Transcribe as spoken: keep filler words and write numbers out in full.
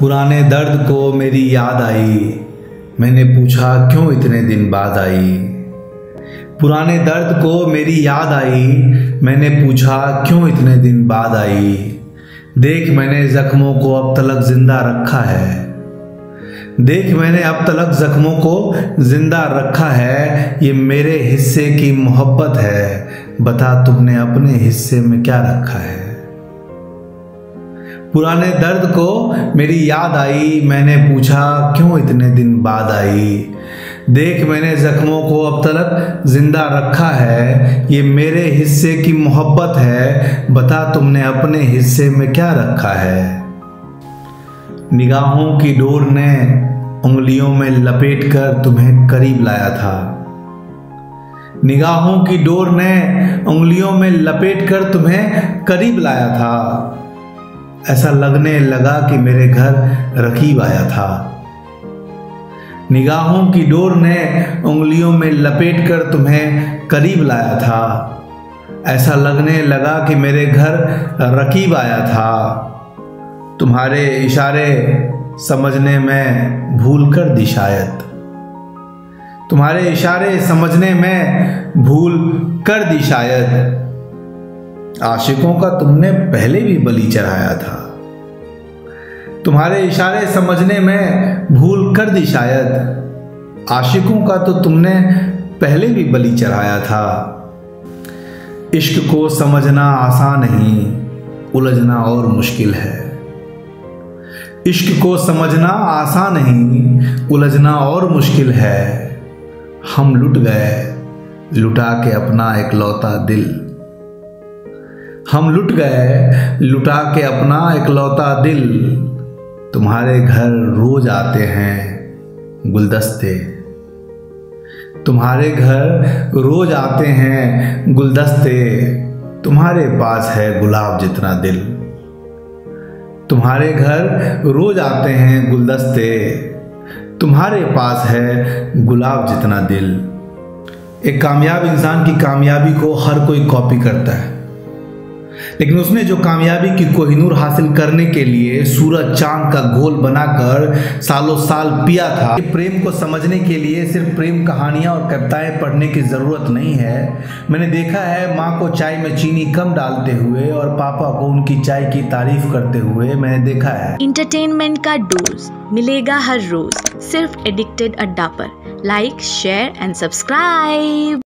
पुराने दर्द को मेरी याद आई, मैंने पूछा क्यों इतने दिन बाद आई। पुराने दर्द को मेरी याद आई, मैंने पूछा क्यों इतने दिन बाद आई। देख मैंने जख्मों को अब तलक जिंदा रखा है, देख मैंने अब तलक जख्मों को जिंदा रखा है। ये मेरे हिस्से की मोहब्बत है, बता तुमने अपने हिस्से में क्या रखा है। पुराने दर्द को मेरी याद आई, मैंने पूछा क्यों इतने दिन बाद आई। देख मैंने जख्मों को अब तलक जिंदा रखा है, ये मेरे हिस्से की मोहब्बत है, बता तुमने अपने हिस्से में क्या रखा है। निगाहों की डोर ने उंगलियों में लपेट कर तुम्हें करीब लाया था, निगाहों की डोर ने उंगलियों में लपेट कर तुम्हें करीब लाया था। ऐसा लगने लगा कि मेरे घर रकीब आया था। निगाहों की डोर ने उंगलियों में लपेट कर तुम्हें करीब लाया था। ऐसा लगने लगा कि मेरे घर रकीब आया था। तुम्हारे इशारे समझने में भूल कर दी शायद, तुम्हारे इशारे समझने में भूल कर दी शायद। आशिकों का तुमने पहले भी बलि चढ़ाया था। तुम्हारे इशारे समझने में भूल कर दी शायद, आशिकों का तो तुमने पहले भी बलि चढ़ाया था। इश्क को समझना आसान नहीं, उलझना और मुश्किल है। इश्क को समझना आसान नहीं, उलझना और मुश्किल है। हम लुट गए लुटा के अपना इकलौता दिल, हम लुट गए लुटा के अपना इकलौता दिल। तुम्हारे घर रोज आते हैं गुलदस्ते, तुम्हारे घर रोज आते हैं गुलदस्ते। तुम्हारे पास है गुलाब जितना दिल, तुम्हारे घर रोज आते हैं गुलदस्ते। तुम्हारे पास है गुलाब जितना दिल। एक कामयाब इंसान की कामयाबी को हर कोई कॉपी करता है, लेकिन उसने जो कामयाबी की कोहिनूर हासिल करने के लिए सूरज चांद का घोल बनाकर सालों साल पिया था। प्रेम को समझने के लिए सिर्फ प्रेम कहानियां और कविताएं पढ़ने की ज़रूरत नहीं है। मैंने देखा है माँ को चाय में चीनी कम डालते हुए और पापा को उनकी चाय की तारीफ करते हुए मैंने देखा है। इंटरटेनमेंट का डोज मिलेगा हर रोज सिर्फ एडिक्टेड अड्डा पर। Like share and subscribe.